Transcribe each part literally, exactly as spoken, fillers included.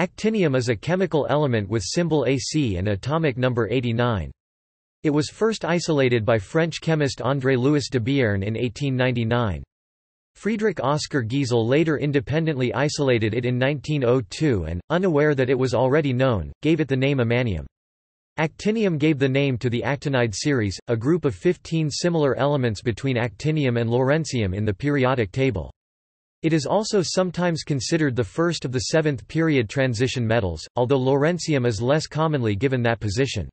Actinium is a chemical element with symbol A C and atomic number eighty-nine. It was first isolated by French chemist André-Louis Debierne in eighteen ninety-nine. Friedrich Oskar Giesel later independently isolated it in nineteen oh two and, unaware that it was already known, gave it the name emanium. Actinium gave the name to the actinide series, a group of fifteen similar elements between actinium and lawrencium in the periodic table. It is also sometimes considered the first of the seventh period transition metals, although lawrencium is less commonly given that position.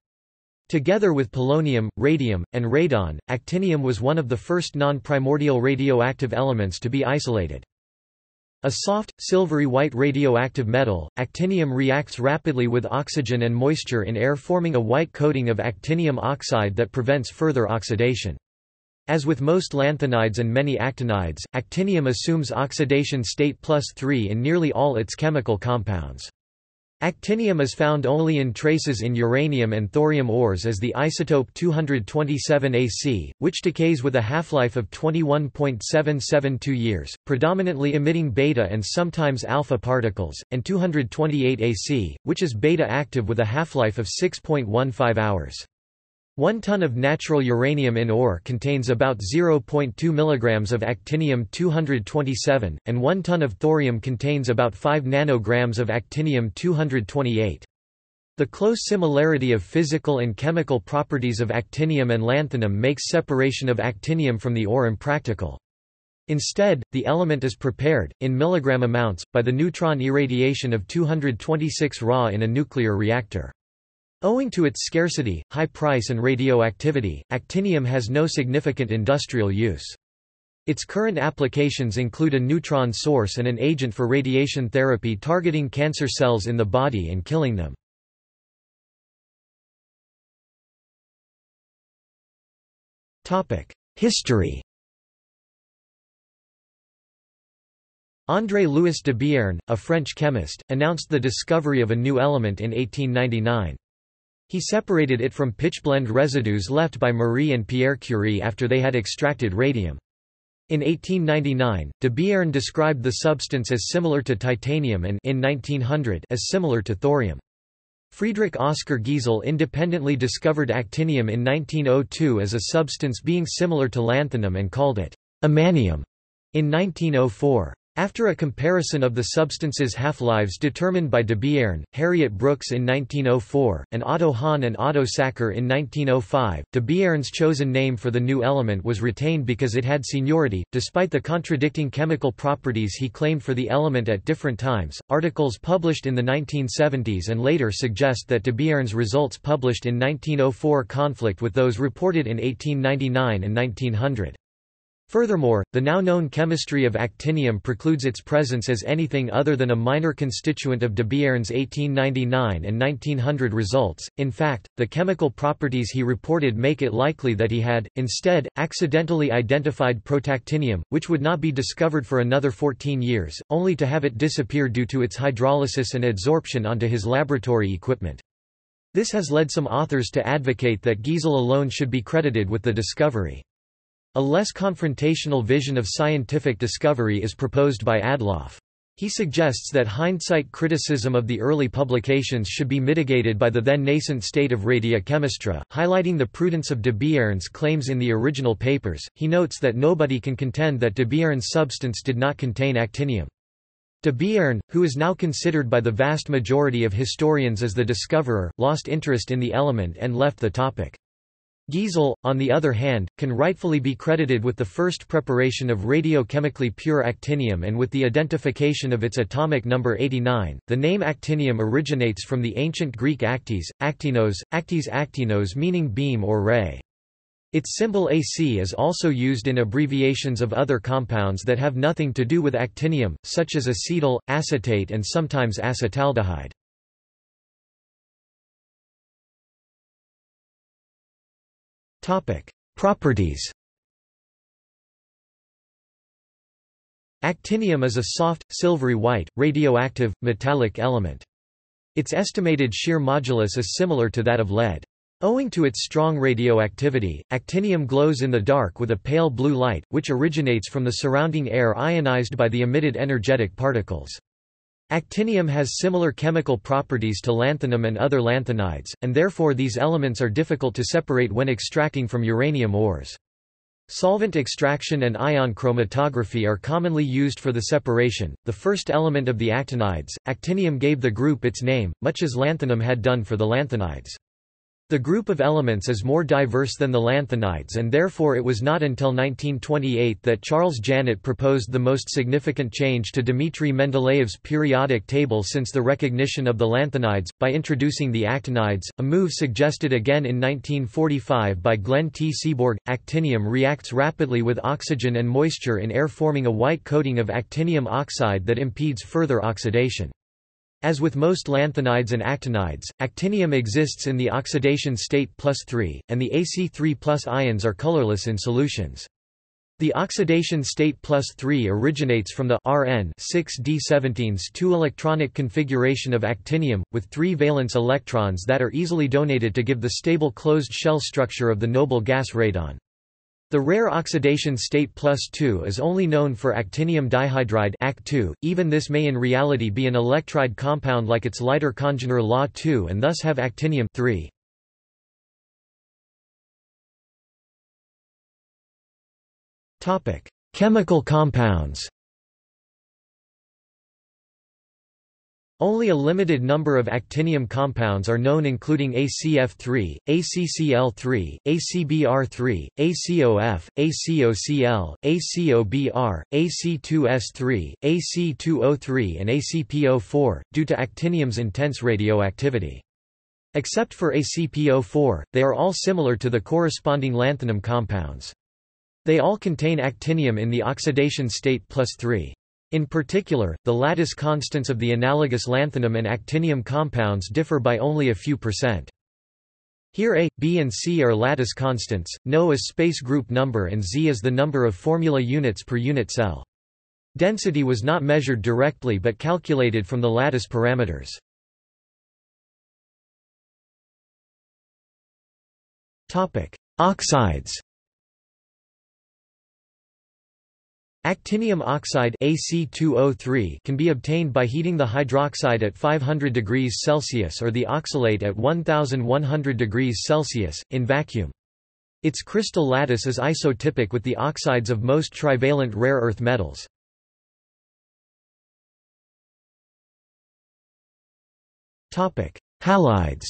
Together with polonium, radium, and radon, actinium was one of the first non-primordial radioactive elements to be isolated. A soft, silvery-white radioactive metal, actinium reacts rapidly with oxygen and moisture in air, forming a white coating of actinium oxide that prevents further oxidation. As with most lanthanides and many actinides, actinium assumes oxidation state plus three in nearly all its chemical compounds. Actinium is found only in traces in uranium and thorium ores as the isotope two twenty-seven A C, which decays with a half-life of twenty-one point seven seven two years, predominantly emitting beta and sometimes alpha particles, and two twenty-eight A C, which is beta-active with a half-life of six point one five hours. One ton of natural uranium in ore contains about zero point two milligrams of actinium two twenty-seven, and one ton of thorium contains about five nanograms of actinium two twenty-eight. The close similarity of physical and chemical properties of actinium and lanthanum makes separation of actinium from the ore impractical. Instead, the element is prepared, in milligram amounts, by the neutron irradiation of two twenty-six Ra in a nuclear reactor. Owing to its scarcity, high price and radioactivity, actinium has no significant industrial use. Its current applications include a neutron source and an agent for radiation therapy targeting cancer cells in the body and killing them. History. André-Louis Debierne, a French chemist, announced the discovery of a new element in eighteen ninety-nine. He separated it from pitchblende residues left by Marie and Pierre Curie after they had extracted radium. In eighteen ninety-nine, Debierne described the substance as similar to titanium and, in nineteen hundred, as similar to thorium. Friedrich Oskar Giesel independently discovered actinium in nineteen oh two as a substance being similar to lanthanum and called it emanium in nineteen oh four. After a comparison of the substance's half-lives determined by Debierne, Harriet Brooks in nineteen oh four, and Otto Hahn and Otto Sacker in nineteen oh five, Debierne's chosen name for the new element was retained because it had seniority, despite the contradicting chemical properties he claimed for the element at different times. Articles published in the nineteen seventies and later suggest that Debierne's results published in nineteen oh four conflict with those reported in eighteen ninety-nine and nineteen hundred. Furthermore, the now-known chemistry of actinium precludes its presence as anything other than a minor constituent of Debierne's eighteen ninety-nine and nineteen hundred results. In fact, the chemical properties he reported make it likely that he had, instead, accidentally identified protactinium, which would not be discovered for another fourteen years, only to have it disappear due to its hydrolysis and adsorption onto his laboratory equipment. This has led some authors to advocate that Giesel alone should be credited with the discovery. A less confrontational vision of scientific discovery is proposed by Adloff. He suggests that hindsight criticism of the early publications should be mitigated by the then nascent state of radiochemistry, highlighting the prudence of Debierne's claims in the original papers. He notes that nobody can contend that Debierne's substance did not contain actinium. Debierne, who is now considered by the vast majority of historians as the discoverer, lost interest in the element and left the topic. Giesel, on the other hand, can rightfully be credited with the first preparation of radiochemically pure actinium and with the identification of its atomic number eighty-nine. The name actinium originates from the ancient Greek actes, actinos, actes actinos meaning beam or ray. Its symbol A C is also used in abbreviations of other compounds that have nothing to do with actinium, such as acetyl, acetate, and sometimes acetaldehyde. Properties. Actinium is a soft, silvery-white, radioactive, metallic element. Its estimated shear modulus is similar to that of lead. Owing to its strong radioactivity, actinium glows in the dark with a pale blue light, which originates from the surrounding air ionized by the emitted energetic particles. Actinium has similar chemical properties to lanthanum and other lanthanides, and therefore these elements are difficult to separate when extracting from uranium ores. Solvent extraction and ion chromatography are commonly used for the separation. The first element of the actinides, actinium gave the group its name, much as lanthanum had done for the lanthanides. The group of elements is more diverse than the lanthanides, and therefore it was not until nineteen twenty-eight that Charles Janet proposed the most significant change to Dmitry Mendeleev's periodic table since the recognition of the lanthanides, by introducing the actinides, a move suggested again in nineteen forty-five by Glenn T. Seaborg. Actinium reacts rapidly with oxygen and moisture in air, forming a white coating of actinium oxide that impedes further oxidation. As with most lanthanides and actinides, actinium exists in the oxidation state plus three, and the A C three plus ions are colorless in solutions. The oxidation state plus three originates from the R N six d seventeen s two electronic configuration of actinium, with three valence electrons that are easily donated to give the stable closed shell structure of the noble gas radon. The rare oxidation state plus two is only known for actinium dihydride A C two, even this may in reality be an electride compound like its lighter congener L A W two and thus have actinium three. Chemical compounds. Only a limited number of actinium compounds are known, including A C F three, A C C L three, A C B R three, A C O F, A C O C L, A C O B R, A C two S three, A C two O three and A C P O four, due to actinium's intense radioactivity. Except for A C P O four, they are all similar to the corresponding lanthanum compounds. They all contain actinium in the oxidation state plus three. In particular, the lattice constants of the analogous lanthanum and actinium compounds differ by only a few percent. Here A, B and C are lattice constants, N O is space group number and Z is the number of formula units per unit cell. Density was not measured directly but calculated from the lattice parameters. Oxides. Actinium oxide A C two O three can be obtained by heating the hydroxide at five hundred degrees Celsius or the oxalate at eleven hundred degrees Celsius, in vacuum. Its crystal lattice is isotypic with the oxides of most trivalent rare earth metals. Halides.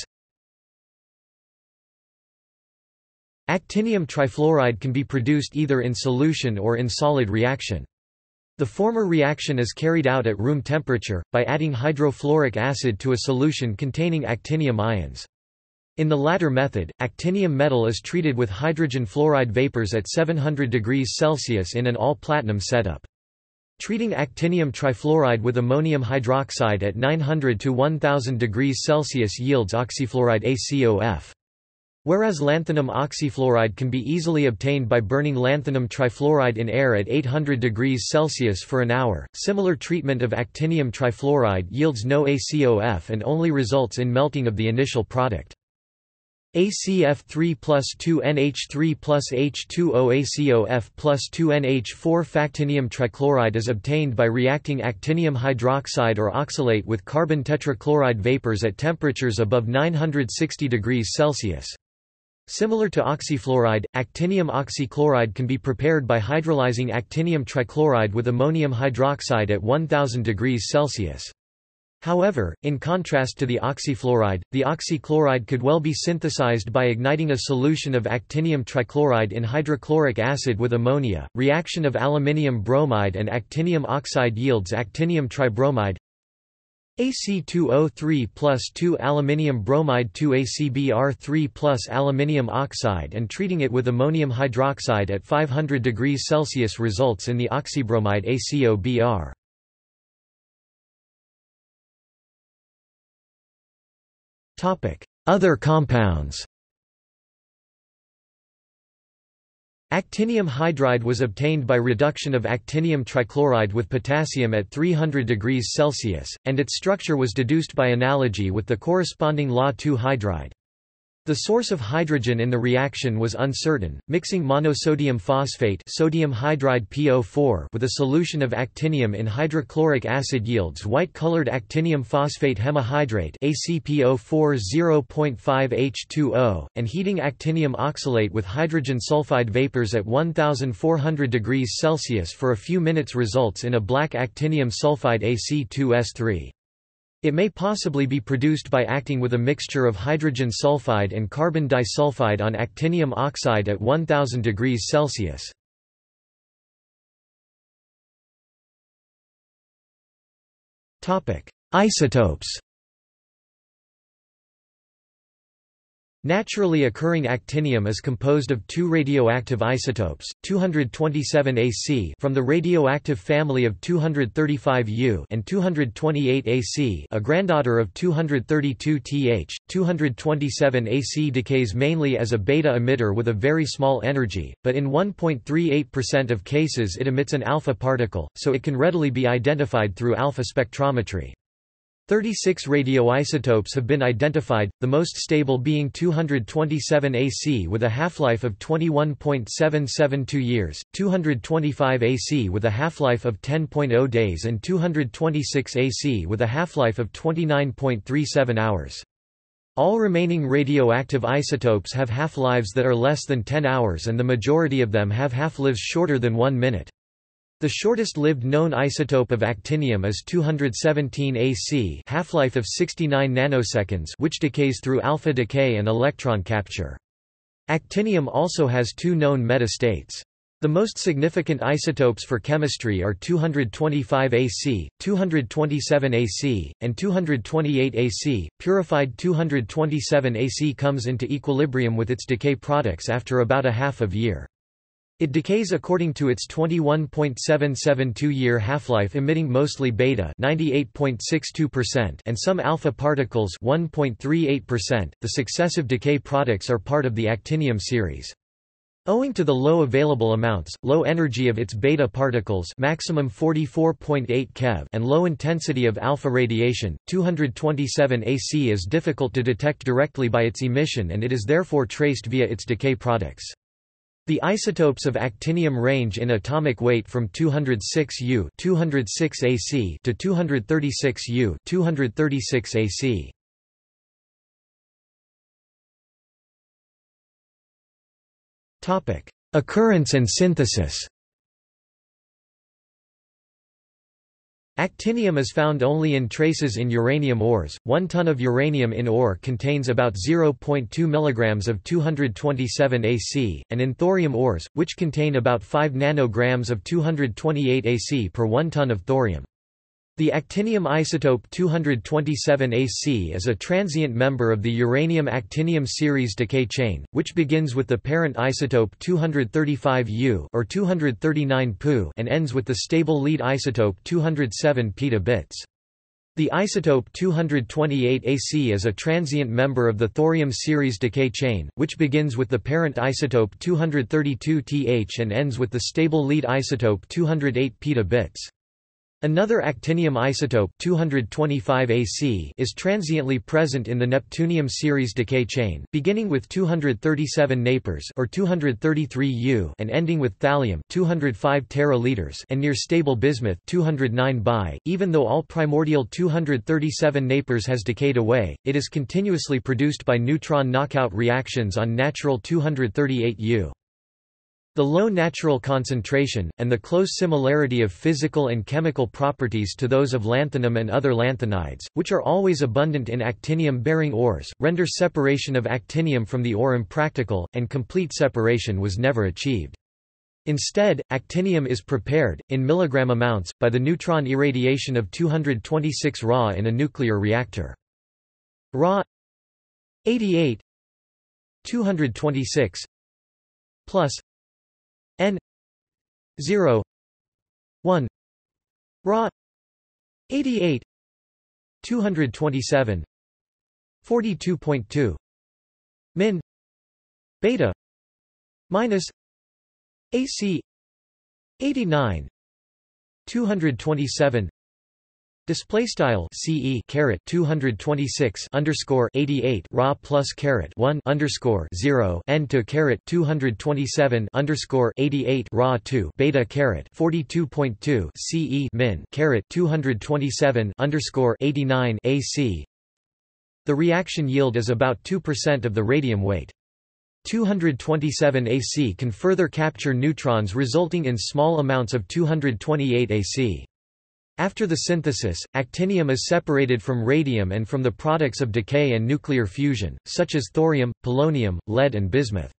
Actinium trifluoride can be produced either in solution or in solid reaction. The former reaction is carried out at room temperature, by adding hydrofluoric acid to a solution containing actinium ions. In the latter method, actinium metal is treated with hydrogen fluoride vapors at seven hundred degrees Celsius in an all-platinum setup. Treating actinium trifluoride with ammonium hydroxide at nine hundred to one thousand degrees Celsius yields oxyfluoride A C O F. Whereas lanthanum oxyfluoride can be easily obtained by burning lanthanum trifluoride in air at eight hundred degrees Celsius for an hour, similar treatment of actinium trifluoride yields no A C O F and only results in melting of the initial product. A C F three plus two N H three plus H two O A C O F plus two N H four Factinium trichloride is obtained by reacting actinium hydroxide or oxalate with carbon tetrachloride vapors at temperatures above nine hundred sixty degrees Celsius. Similar to oxyfluoride, actinium oxychloride can be prepared by hydrolyzing actinium trichloride with ammonium hydroxide at one thousand degrees Celsius. However, in contrast to the oxyfluoride, the oxychloride could well be synthesized by igniting a solution of actinium trichloride in hydrochloric acid with ammonia. Reaction of aluminium bromide and actinium oxide yields actinium tribromide. A C two O three plus two aluminium bromide two A C B R three plus aluminium oxide, and treating it with ammonium hydroxide at five hundred degrees Celsius results in the oxybromide A C O B R. Topic: Other compounds. Actinium hydride was obtained by reduction of actinium trichloride with potassium at three hundred degrees Celsius, and its structure was deduced by analogy with the corresponding L A W two hydride. The source of hydrogen in the reaction was uncertain. Mixing monosodium phosphate sodium hydride P O four with a solution of actinium in hydrochloric acid yields white-colored actinium phosphate hemihydrate A C P O four zero point five H two O, and heating actinium oxalate with hydrogen sulfide vapors at one thousand four hundred degrees Celsius for a few minutes results in a black actinium sulfide A C two S three. It may possibly be produced by acting with a mixture of hydrogen sulfide and carbon disulfide on actinium oxide at one thousand degrees Celsius. Isotopes. Naturally occurring actinium is composed of two radioactive isotopes, two hundred twenty-seven A C from the radioactive family of two hundred thirty-five U and two hundred twenty-eight A C, a granddaughter of two hundred thirty-two T H. two hundred twenty-seven A C decays mainly as a beta emitter with a very small energy, but in one point three eight percent of cases it emits an alpha particle, so it can readily be identified through alpha spectrometry. thirty-six radioisotopes have been identified, the most stable being two hundred twenty-seven A C with a half-life of twenty-one point seven seven two years, two hundred twenty-five A C with a half-life of ten point zero days and two hundred twenty-six A C with a half-life of twenty-nine point three seven hours. All remaining radioactive isotopes have half-lives that are less than ten hours, and the majority of them have half-lives shorter than one minute. The shortest-lived known isotope of actinium is two hundred seventeen A C, half-life of sixty-nine nanoseconds, which decays through alpha decay and electron capture. Actinium also has two known metastates. The most significant isotopes for chemistry are two hundred twenty-five A C, two hundred twenty-seven A C, and two hundred twenty-eight A C. Purified two hundred twenty-seven A C comes into equilibrium with its decay products after about a half of year. It decays according to its twenty-one point seven seven two year half-life, emitting mostly beta ninety-eight point six two percent and some alpha particles one point three eight percent. The successive decay products are part of the actinium series. Owing to the low available amounts, low energy of its beta particles maximum forty-four point eight keV and low intensity of alpha radiation, two hundred twenty-seven A C is difficult to detect directly by its emission, and it is therefore traced via its decay products. The isotopes of actinium range in atomic weight from two hundred six U two hundred six A C to two hundred thirty-six U two hundred thirty-six A C. Topic: Occurrence and synthesis. Actinium is found only in traces in uranium ores. One ton of uranium in ore contains about zero point two milligrams of two hundred twenty-seven A C, and in thorium ores, which contain about five nanograms of two hundred twenty-eight A C per one ton of thorium. The actinium isotope two hundred twenty-seven A C is a transient member of the uranium-actinium series decay chain, which begins with the parent isotope two hundred thirty-five U or two hundred thirty-nine P U and ends with the stable lead isotope two hundred seven P. The isotope two hundred twenty-eight A C is a transient member of the thorium series decay chain, which begins with the parent isotope two hundred thirty-two T H and ends with the stable lead isotope two hundred eight P. Another actinium isotope two hundred twenty-five A C is transiently present in the neptunium series decay chain, beginning with two hundred thirty-seven napers or two hundred thirty-three U and ending with thallium two hundred five teraliters and near stable bismuth two hundred nine Bi. Even though all primordial two hundred thirty-seven napers has decayed away, it is continuously produced by neutron knockout reactions on natural two hundred thirty-eight U. The low natural concentration, and the close similarity of physical and chemical properties to those of lanthanum and other lanthanides, which are always abundant in actinium-bearing ores, render separation of actinium from the ore impractical, and complete separation was never achieved. Instead, actinium is prepared, in milligram amounts, by the neutron irradiation of two hundred twenty-six R A in a nuclear reactor. R A eighty-eight two hundred twenty-six plus N zero one R A eighty eight two hundred twenty seven forty two point two min beta minus A C eighty nine two hundred twenty seven Display style C E caret two hundred twenty six underscore eighty eight Ra plus caret one underscore zero N to caret two hundred twenty seven underscore eighty eight Ra two beta caret forty two point two C E min caret two hundred twenty seven underscore eighty nine A C. The reaction yield is about two percent of the radium weight. two hundred twenty-seven A C can further capture neutrons, resulting in small amounts of two hundred twenty-eight A C. After the synthesis, actinium is separated from radium and from the products of decay and nuclear fusion, such as thorium, polonium, lead and bismuth.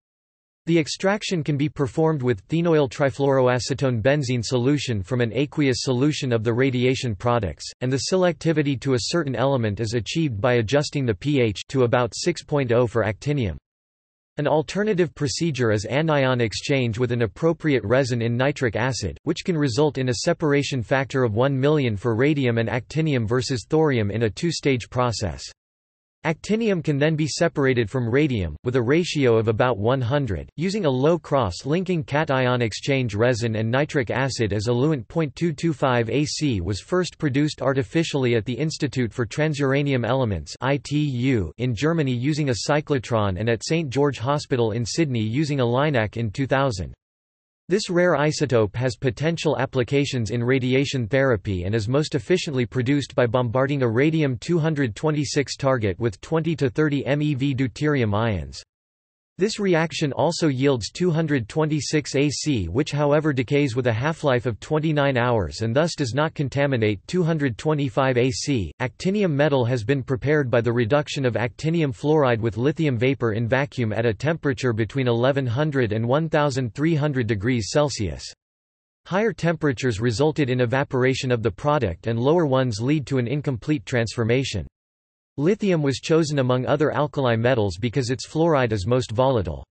The extraction can be performed with thenoyltrifluoroacetone benzene solution from an aqueous solution of the radiation products, and the selectivity to a certain element is achieved by adjusting the pH to about six point zero for actinium. An alternative procedure is anion exchange with an appropriate resin in nitric acid, which can result in a separation factor of one million for radium and actinium versus thorium in a two-stage process. Actinium can then be separated from radium, with a ratio of about one hundred, using a low cross-linking cation exchange resin and nitric acid as eluent. zero point two two five A C was first produced artificially at the Institute for Transuranium Elements in Germany using a cyclotron and at Saint George Hospital in Sydney using a LINAC in two thousand. This rare isotope has potential applications in radiation therapy and is most efficiently produced by bombarding a radium two twenty-six target with twenty to thirty MeV deuterium ions. This reaction also yields two hundred twenty-six A C, which however decays with a half-life of twenty-nine hours and thus does not contaminate two hundred twenty-five A C. Actinium metal has been prepared by the reduction of actinium fluoride with lithium vapor in vacuum at a temperature between eleven hundred and thirteen hundred degrees Celsius. Higher temperatures resulted in evaporation of the product and lower ones lead to an incomplete transformation. Lithium was chosen among other alkali metals because its fluoride is most volatile.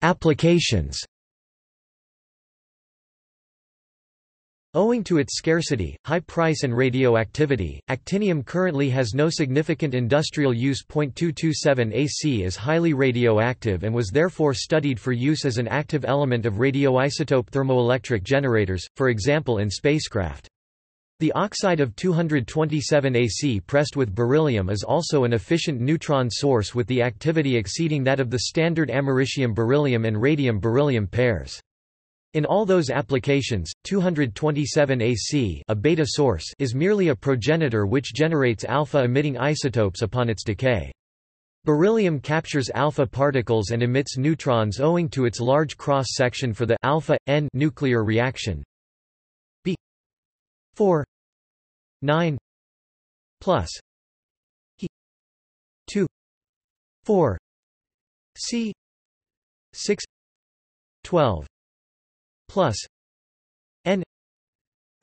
Applications. Owing to its scarcity, high price and radioactivity, actinium currently has no significant industrial use. zero point two two seven A C is highly radioactive and was therefore studied for use as an active element of radioisotope thermoelectric generators, for example in spacecraft. The oxide of two hundred twenty-seven A C pressed with beryllium is also an efficient neutron source with the activity exceeding that of the standard americium-beryllium and radium-beryllium pairs. In all those applications, two hundred twenty-seven A C, a beta source, is merely a progenitor which generates alpha-emitting isotopes upon its decay. Beryllium captures alpha particles and emits neutrons owing to its large cross-section for the alpha N nuclear reaction. B four nine plus E two four C six twelve plus N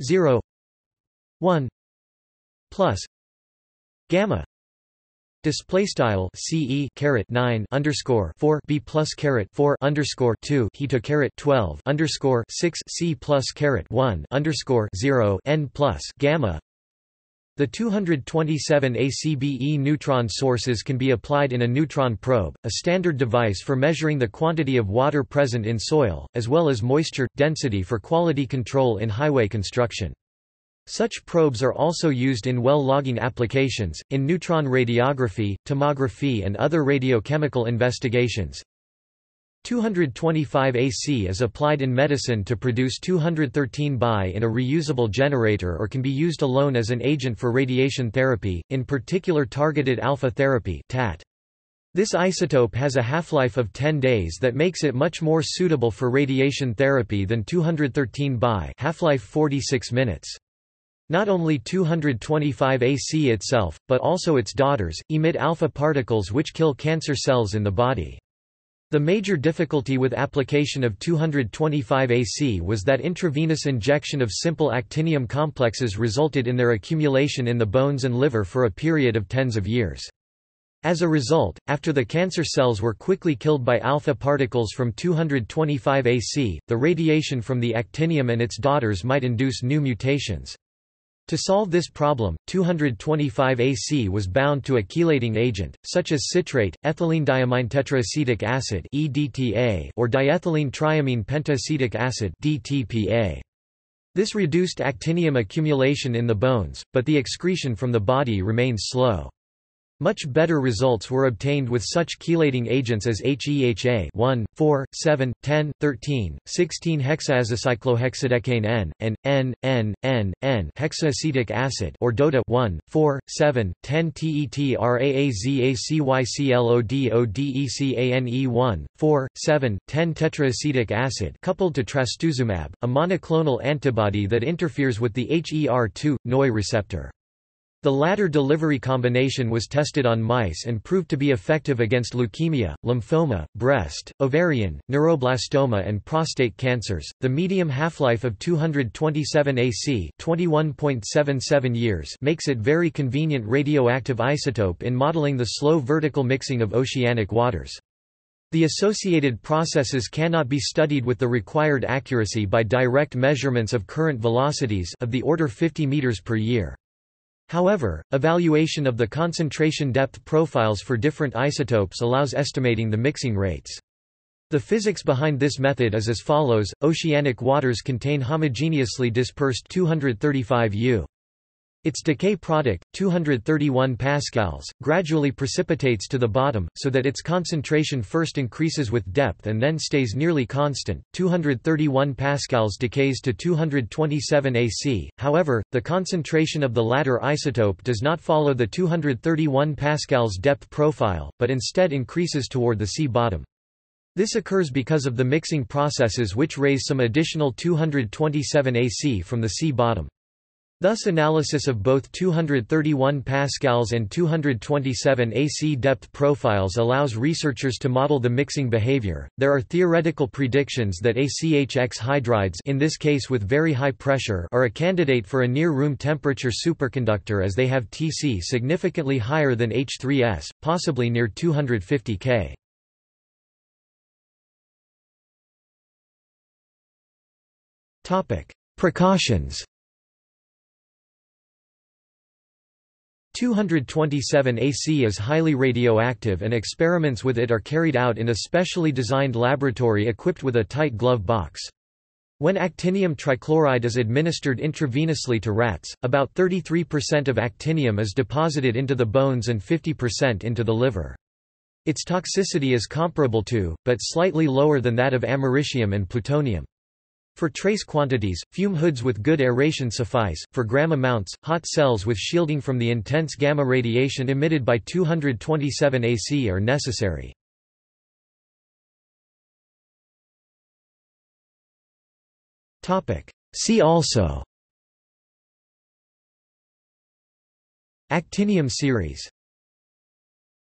zero one plus gamma display style C E caret nine underscore four B plus caret four underscore two he to caret twelve underscore six C plus caret one underscore zero N plus gamma. The two hundred twenty-seven A C B E neutron sources can be applied in a neutron probe, a standard device for measuring the quantity of water present in soil, as well as moisture, density for quality control in highway construction. Such probes are also used in well logging applications, in neutron radiography, tomography and other radiochemical investigations. two hundred twenty-five A C is applied in medicine to produce two hundred thirteen Bi in a reusable generator or can be used alone as an agent for radiation therapy, in particular targeted alpha therapy T A T. This isotope has a half-life of ten days that makes it much more suitable for radiation therapy than two hundred thirteen Bi, half-life forty-six minutes. Not only two hundred twenty-five A C itself, but also its daughters, emit alpha particles which kill cancer cells in the body. The major difficulty with application of two hundred twenty-five A C was that intravenous injection of simple actinium complexes resulted in their accumulation in the bones and liver for a period of tens of years. As a result, after the cancer cells were quickly killed by alpha particles from two hundred twenty-five A C, the radiation from the actinium and its daughters might induce new mutations. To solve this problem, two twenty-five A C was bound to a chelating agent, such as citrate, ethylene-diamine-tetraacetic acid or diethylene-triamine-pentacetic acid (D T P A). This reduced actinium accumulation in the bones, but the excretion from the body remained slow. Much better results were obtained with such chelating agents as H E H A one, four, seven, ten, thirteen, sixteen hexaazocyclohexadecane N, and N, N, N, N hexaacetic acid or DOTA one, four, seven, ten tetrazocyclohexadecane tetraacetic acid coupled to trastuzumab, a monoclonal antibody that interferes with the H E R two neu receptor. The latter delivery combination was tested on mice and proved to be effective against leukemia, lymphoma, breast, ovarian, neuroblastoma, and prostate cancers. The medium half-life of two twenty-seven A C (twenty-one point seven seven years) makes it very convenient radioactive isotope in modeling the slow vertical mixing of oceanic waters. The associated processes cannot be studied with the required accuracy by direct measurements of current velocities of the order fifty meters per year. However, evaluation of the concentration depth profiles for different isotopes allows estimating the mixing rates. The physics behind this method is as follows: oceanic waters contain homogeneously dispersed two hundred thirty-five U. Its decay product, two hundred thirty-one pascals, gradually precipitates to the bottom, so that its concentration first increases with depth and then stays nearly constant. two hundred thirty-one pascals decays to two twenty-seven A C, however, the concentration of the latter isotope does not follow the two hundred thirty-one pascals depth profile, but instead increases toward the sea bottom. This occurs because of the mixing processes which raise some additional two twenty-seven A C from the sea bottom. Thus, analysis of both two hundred thirty-one pascals and two twenty-seven A C depth profiles allows researchers to model the mixing behavior. There are theoretical predictions that A C H X hydrides, in this case with very high pressure, are a candidate for a near room temperature superconductor as they have T C significantly higher than H three S, possibly near two hundred fifty Kelvin. Topic: Precautions. two twenty-seven A C is highly radioactive and experiments with it are carried out in a specially designed laboratory equipped with a tight glove box. When actinium trichloride is administered intravenously to rats, about thirty-three percent of actinium is deposited into the bones and fifty percent into the liver. Its toxicity is comparable to, but slightly lower than that of americium and plutonium. For trace quantities, fume hoods with good aeration suffice. For gram amounts, hot cells with shielding from the intense gamma radiation emitted by two twenty-seven A C are necessary. See also: Actinium series.